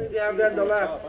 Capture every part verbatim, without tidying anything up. Maybe you have done the left.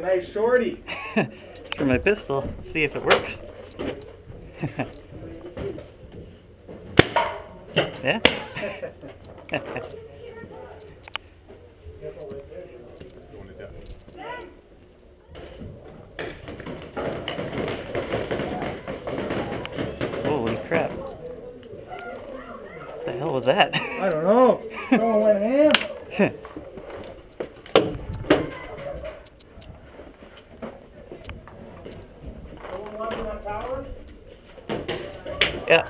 Nice shorty. For my pistol, see if it works. Yeah. Holy crap! What the hell was that? I don't know. Someone went ham. Yeah.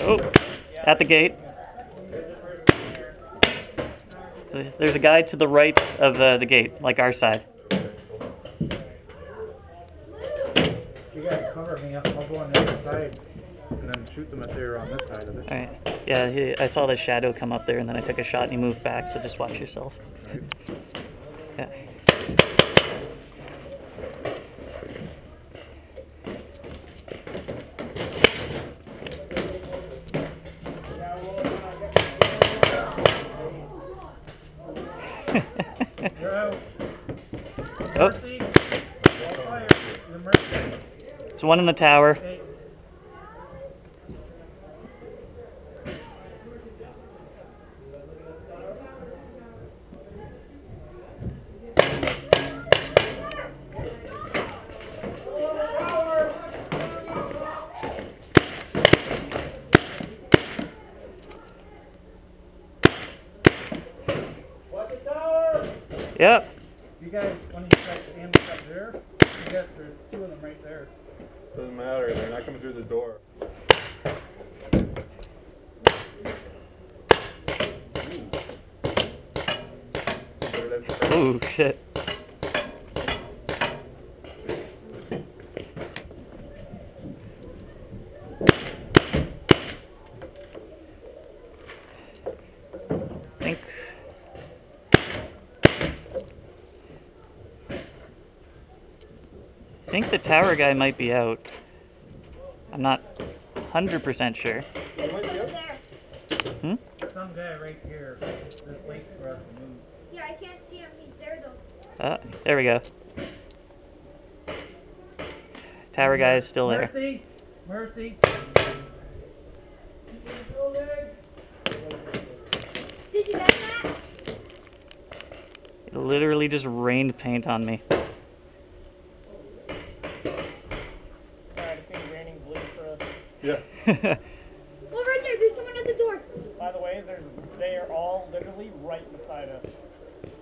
Oh, at the gate. So there's a guy to the right of uh, the gate, like our side. You gotta cover me up. I'll go on the other side and then shoot them if they're on this side of it. All right. Yeah, he, I saw the shadow come up there, and then I took a shot, and he moved back. So just watch yourself. Yeah. Oh. There's one in the tower. Yep. You guys, when you guys stand up there, you guys, there's two of them right there. Doesn't matter, they're not coming through the door. Ooh, shit. I think the tower guy might be out. I'm not one hundred percent sure. Hmm? Some guy right here just waiting for us to move. Yeah, I can't see him. He's there though. Oh, there we go. Tower guy is still there. Mercy! Mercy! Did you get that? It literally just rained paint on me. Yeah. Well, right there, there's someone at the door. By the way, they are all literally right beside us.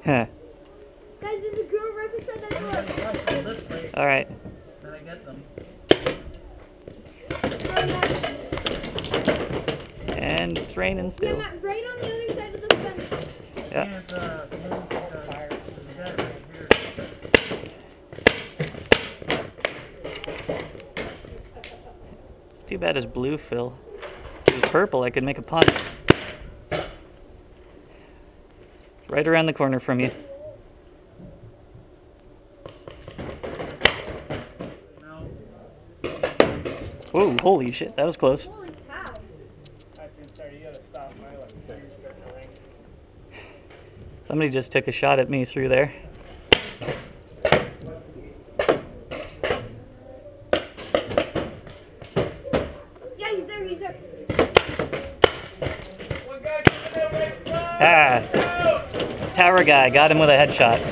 Huh. Guys, there's a girl right beside that door. All right. Then I get them. And it's raining still. They're not right on the other side of the fence. Yeah. And, uh, too bad it's blue, Phil. If it was purple, I could make a pun. It's right around the corner from you. Whoa, holy shit, that was close. Holy cow. Somebody just took a shot at me through there. Ah, tower guy got him with a headshot.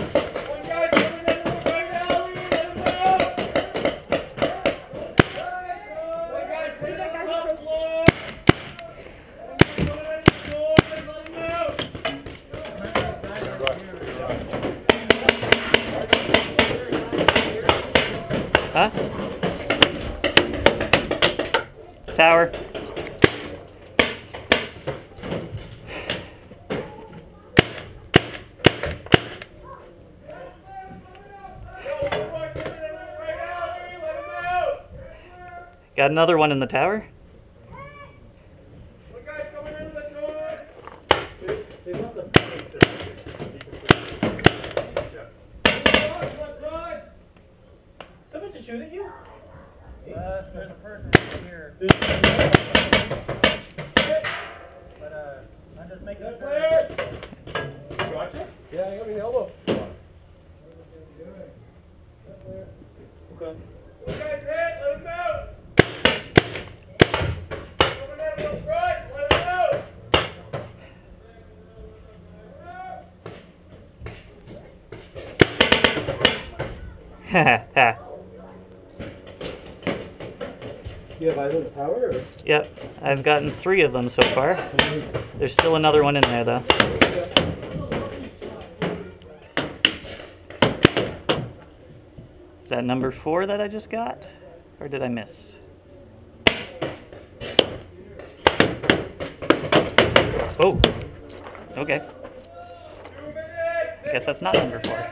Huh? Tower. Got another one in the tower? Shooting you? Uh, there's a person here. But, uh, I'm just making a player. You watch it? Yeah, I got me the elbow. Okay. Ha ha. You have either the power or? Yep, I've gotten three of them so far. There's still another one in there though. Is that number four that I just got? Or did I miss? Oh, okay. I guess that's not number four.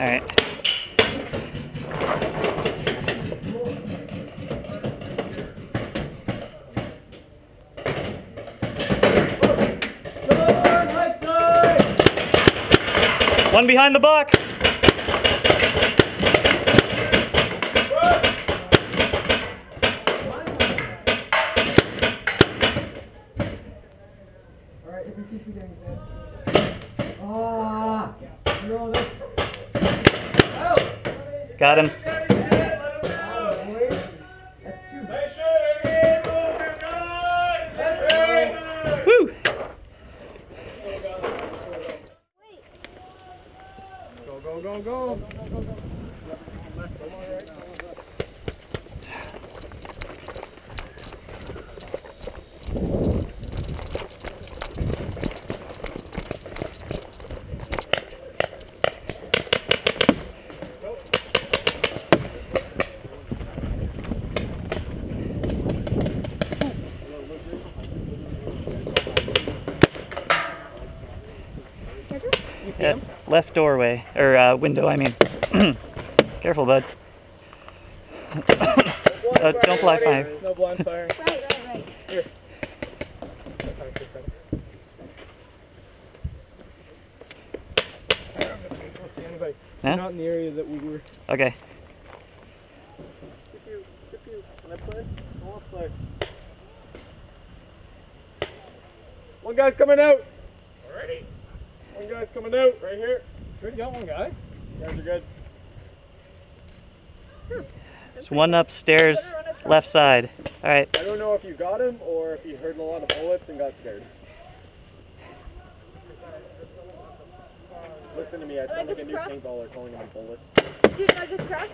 All right. One behind the box. All right, if you keep doing that. Ah, you're all this. Got him. Woo! Go, go, go, go. Yeah, left doorway, or uh, window, I mean. Careful, bud. No uh, don't fly fire. No blind fire. Right, right, right. Here. I don't see anybody. Huh? Not in the area that we were. Okay. If you, if you, can I play? I want to play. One guy's coming out. Alrighty. One guy's coming out right here. We already got one guy. You guys are good. There's one upstairs, left side. All right. I don't know if you got him or if he heard a lot of bullets and got scared. Listen to me. I sound like a new paintballer calling him a bullet. Did I just crash?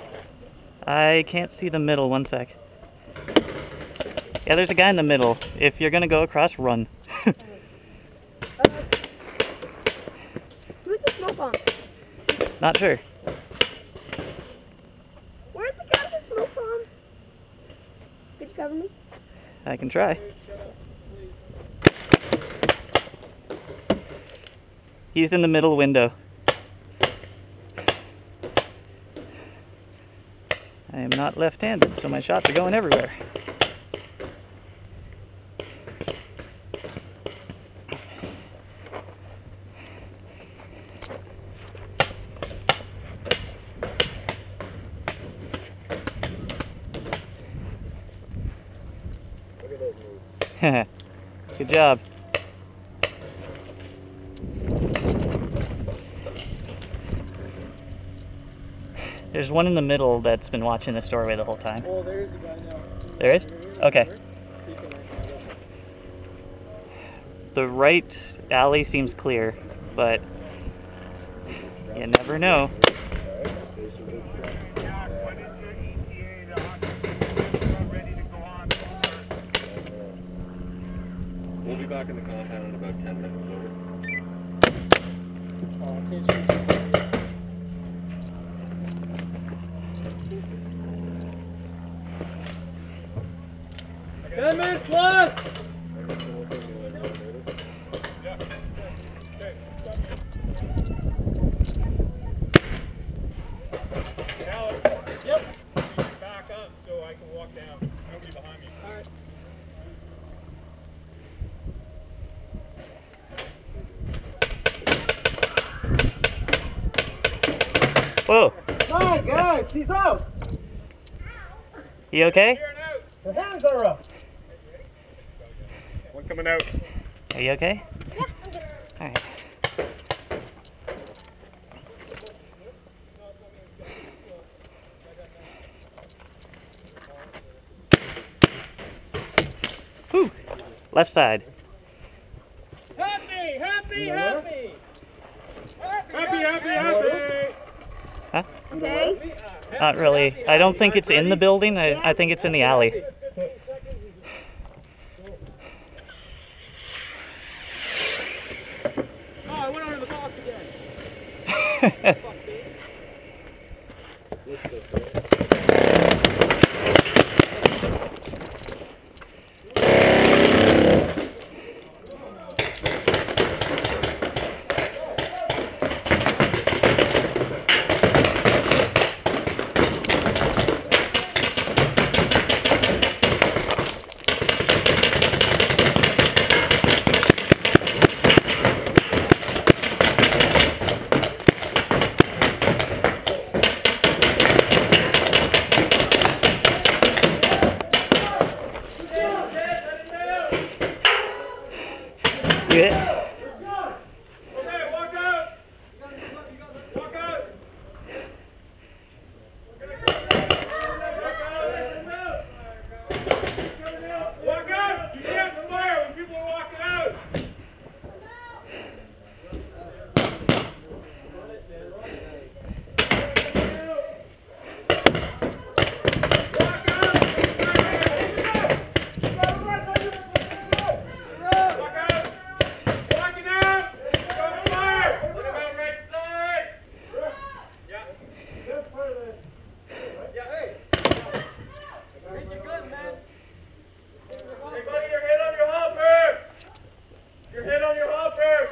I can't see the middle. One sec. Yeah, there's a guy in the middle. If you're gonna go across, run. Not sure. Where's the guy with the smoke bomb? Could you cover me? I can try. He's in the middle window. I am not left-handed, so my shots are going everywhere. Good job. There's one in the middle that's been watching this doorway the whole time. Well, there is a guy now. There is? Okay. The right alley seems clear, but you never know. We'll be back in the compound in about ten minutes. ten minutes left! Yep. Back up so I can walk down. Nobody behind me. All right. Whoa. Come on, guys, he's out. You okay? The hands are up. One coming out. Are you okay? Yeah, I'm good. All right. Whew. Left side. Happy, happy, happy. Happy, happy, happy. Huh? Okay. Not really. I don't think it's in the building. I, I think it's in the alley. Oh, I went under the box again. It. Okay, walk out. Walk out. Walk out. You can't fire when people are walking out.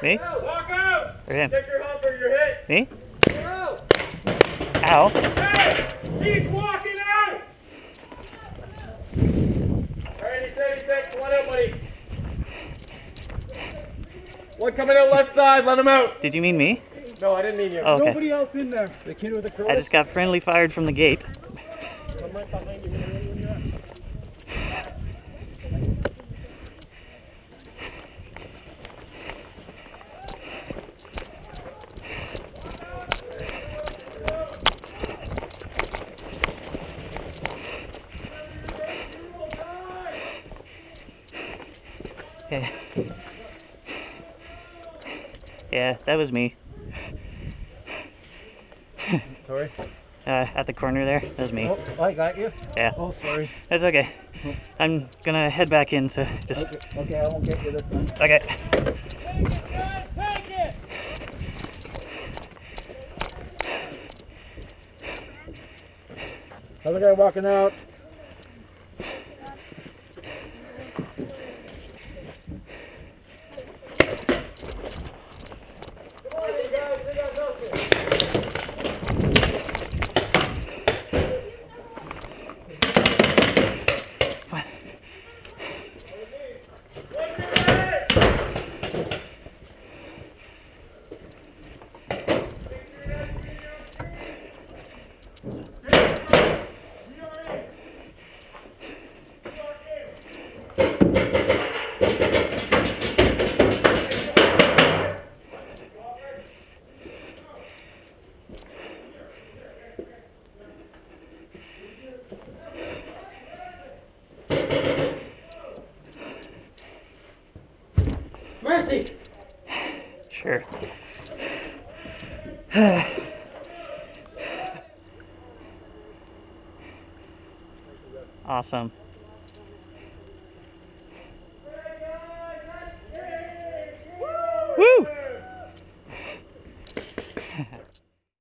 Me? Walk out! Or him. Check your hopper, you're hit. Me? Ow! Ow. Hey! He's walking out! Alright, he's ready, set. Come on out, buddy. One coming out left side, let him out. Did you mean me? No, I didn't mean you. Oh, okay. Nobody else in there. The kid with the curl. I just got friendly fired from the gate. Yeah. Yeah, that was me. Sorry? Uh, at the corner there, that was me. Oh, I got you? Yeah. Oh, sorry. That's okay. I'm gonna head back in to just... Okay, okay, I won't get you this time. Okay. Take it, guys! Take it! Another guy walking out. sure. Awesome. Woo!